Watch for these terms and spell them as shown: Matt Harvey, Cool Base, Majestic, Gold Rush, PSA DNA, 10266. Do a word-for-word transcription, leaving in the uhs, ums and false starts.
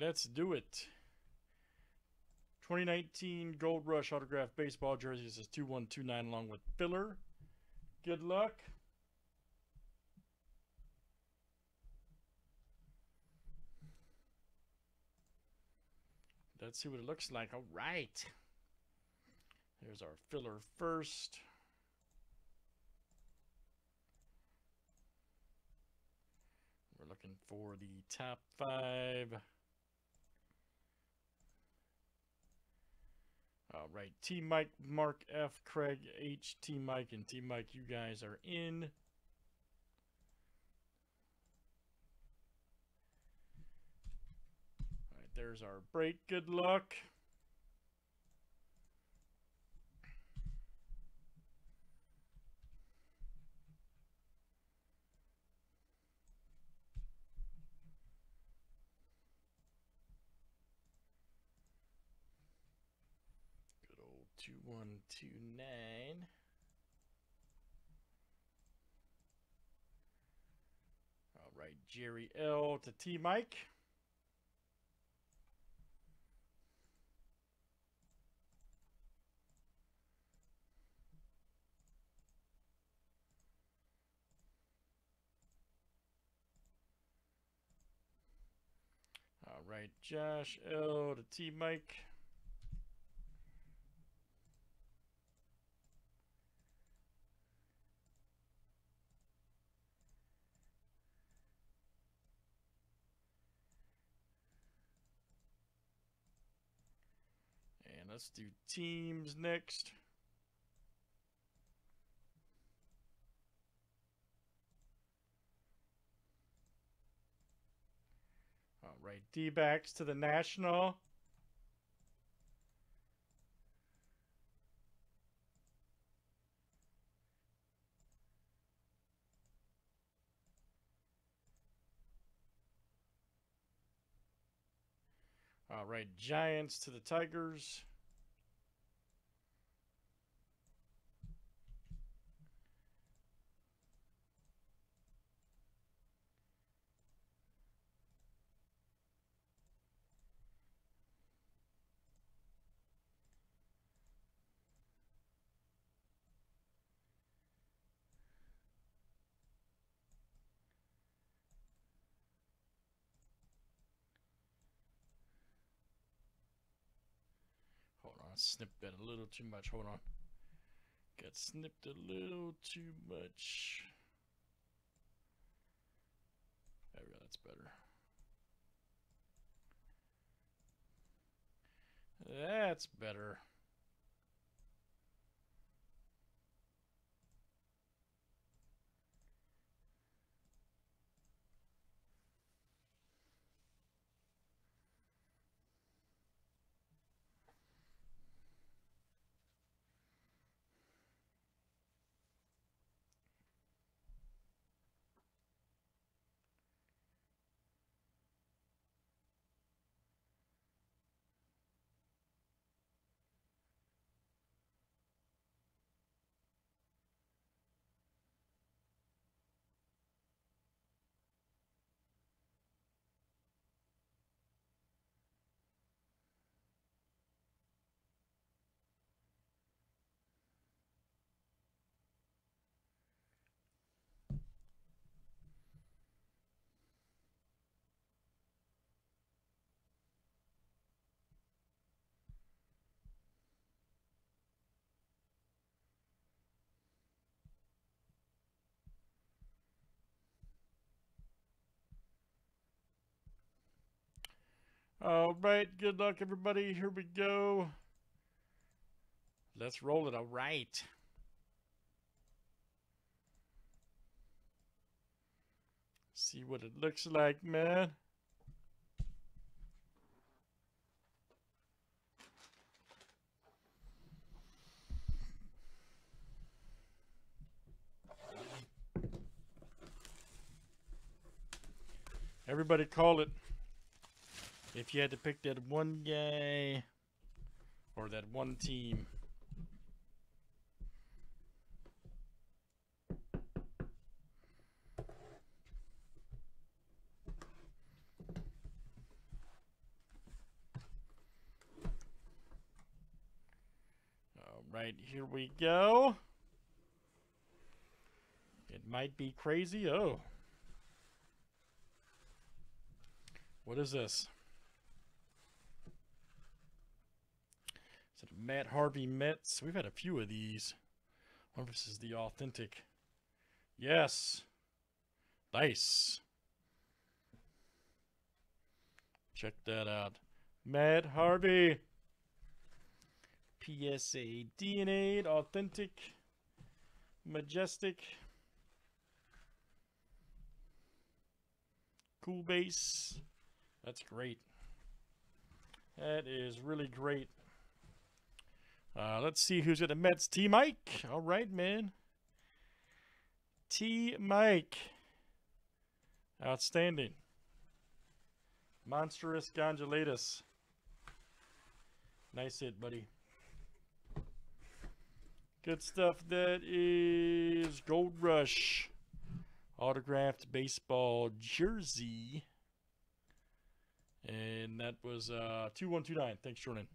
Let's do it. twenty nineteen Gold Rush autographed baseball jersey. This is two one two nine along with filler. Good luck. Let's see what it looks like. All right. Here's our filler first. We're looking for the top five. All right. T. Mike, Mark F., Craig H., T. Mike, and T. Mike, you guys are in. There's our break. Good luck. Good old two one two nine. All right, Jerry L to T Mike. All right, Josh L to T Mike. And let's do teams next. Right, D-backs to the National. All right, Giants to the Tigers. I snipped that a little too much. Hold on. Got snipped a little too much. There we go. That's better. That's better. All right, good luck, everybody. Here we go. Let's roll it. All right. See what it looks like, man. Everybody call it. If you had to pick that one guy or that one team. right, here we go. It might be crazy. Oh. What is this? Is it a Matt Harvey Mets? We've had a few of these. I wonder if this is the authentic. Yes. Nice. Check that out. Matt Harvey. P S A D N A, authentic. Majestic. Cool Base. That's great. That is really great. Uh, let's see who's at the Mets. T. Mike. All right, man. T. Mike. Outstanding. Monstrous gondolatus. Nice hit, buddy. Good stuff. That is Gold Rush. Autographed baseball jersey. And that was uh, two one two nine. Thanks, Jordan.